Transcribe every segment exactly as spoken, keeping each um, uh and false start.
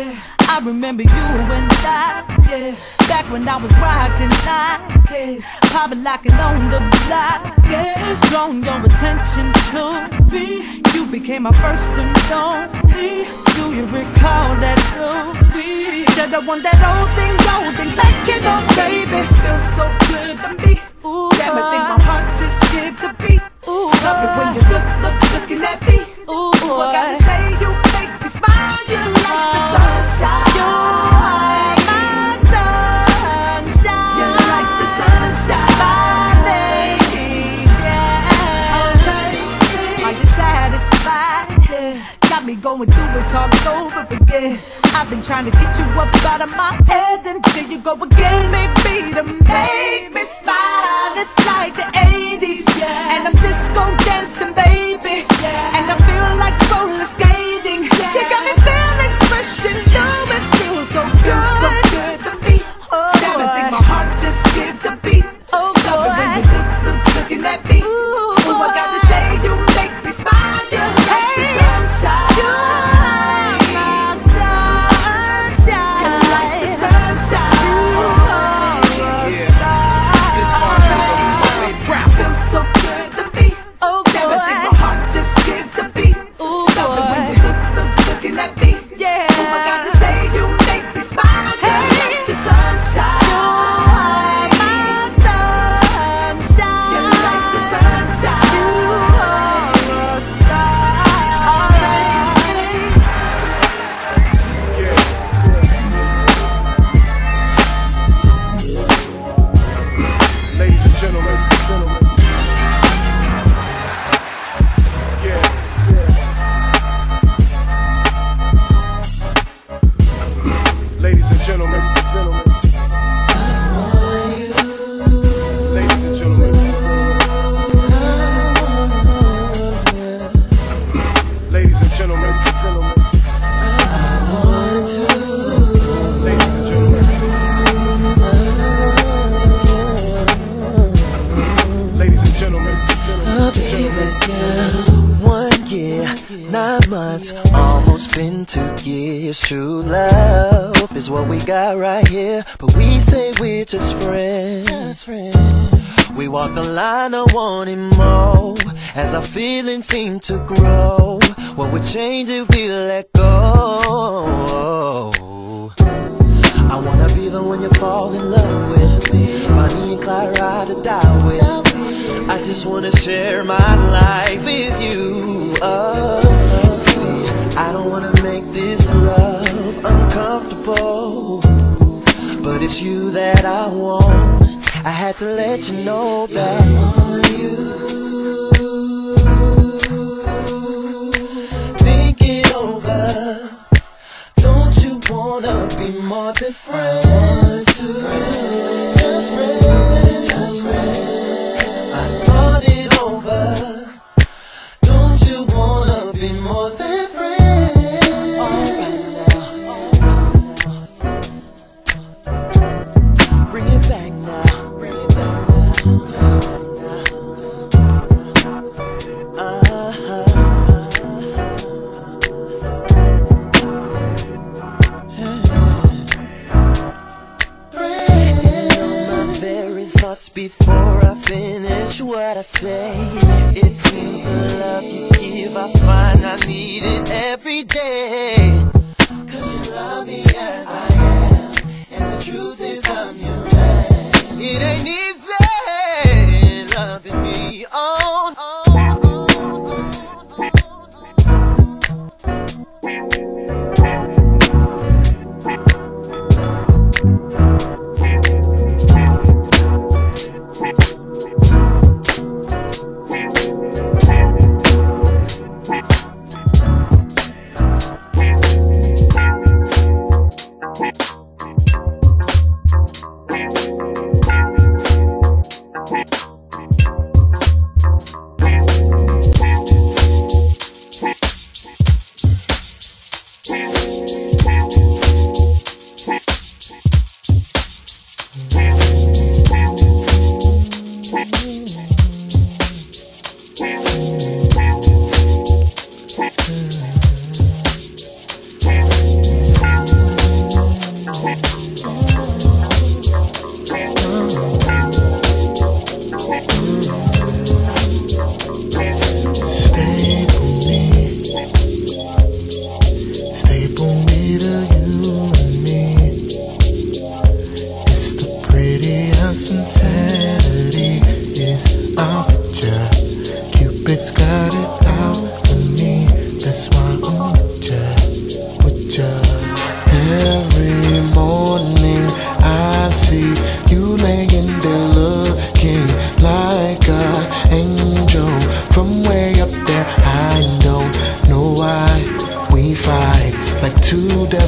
yeah. I remember you and I, yeah. Back when I was rockin' I, yeah. Poppin' like it on the block, yeah. Drawn your attention to me. You became my first and only. Do you recall that movie? Said I want that old thing, old thing, like it up, baby. Feels so good to me. Ooh, damn, I think my heart just skipped a beat. Ooh, love it when you look, look, looking at me. Ooh, ooh, I gotta say you make me smile. You like the sunshine. You're my sunshine. You like the sunshine, my lady. Yeah. Okay. Are you satisfied? Yeah. Got me going through it all over again. I've been trying to get you up out of my head, and here you go again. Maybe to make me smile. It's like the eighties, yeah. And I'm disco dancing, baby, yeah. And I feel like roller skating, yeah. You got me feeling fresh and new. It feels so good, feels so good to me. Oh, damn, I think my heart just skipped a beat. Oh, love it when you look, look, looking at me. Ooh, ooh, I gotta say you make me smile. You like the sunshine. True love is what we got right here, but we say we're just friends. Just friends. We walk the line, I want it more. As our feelings seem to grow, what would change if we let go? I wanna be the one you fall in love with, Bonnie and Clyde ride or die with. I just wanna share my life with you. Oh, see. I don't wanna make this love uncomfortable, but it's you that I want. I had to let you know that I want you. Think it over. Don't you wanna be more than friends? Friends, just friends, just friends. I thought it over. Don't you wanna be more than before I finish what I say. It seems the love you give, I find I need it every day. Cause you love me as I am, and the truth is I'm your man. It ain't easy loving me on. Oh, oh, oh, oh, oh, oh.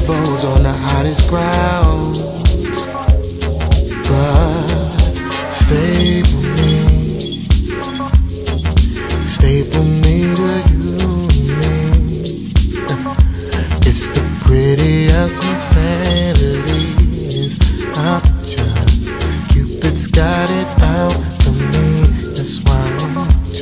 rebels on the hottest ground. But stay with me, stay with me where you and me. It's the prettiest insanity is out there. Cupid's got it out for me, that's why I want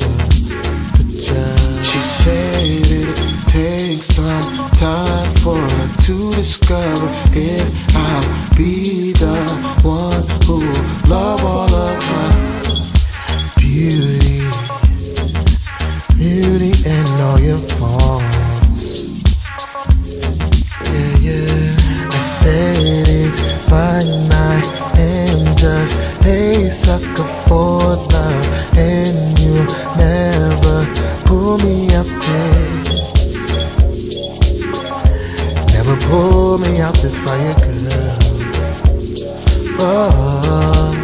you. She said it takes some time for her to discover if I'll be the one who love all of her beauty, beauty and all your faults. Yeah, yeah. I said it's fine, I am just a sucker for love, and you never pull me up there. Never pull me out this fire, girl. Oh,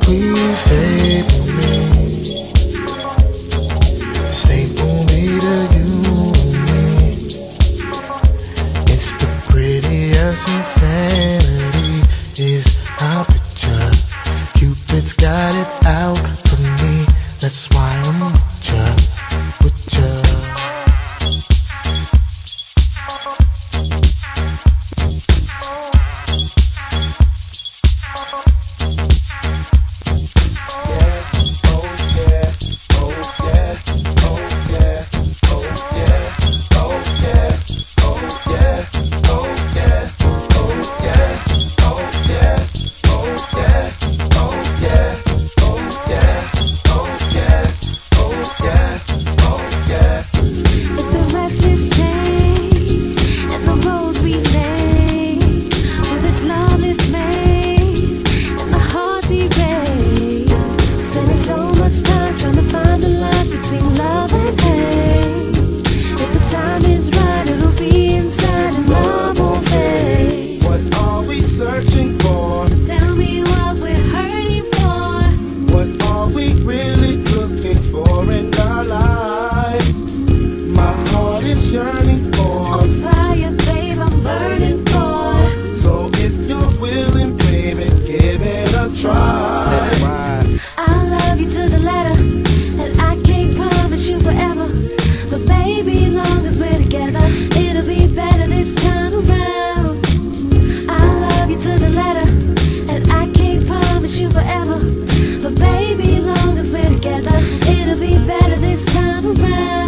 please stay for me, stay for me to you and me. It's the prettiest insanity is our picture. Cupid's got it out for me, that's why I'm with ya, with ya. Forever, but baby, long as we're together, it'll be better this time around.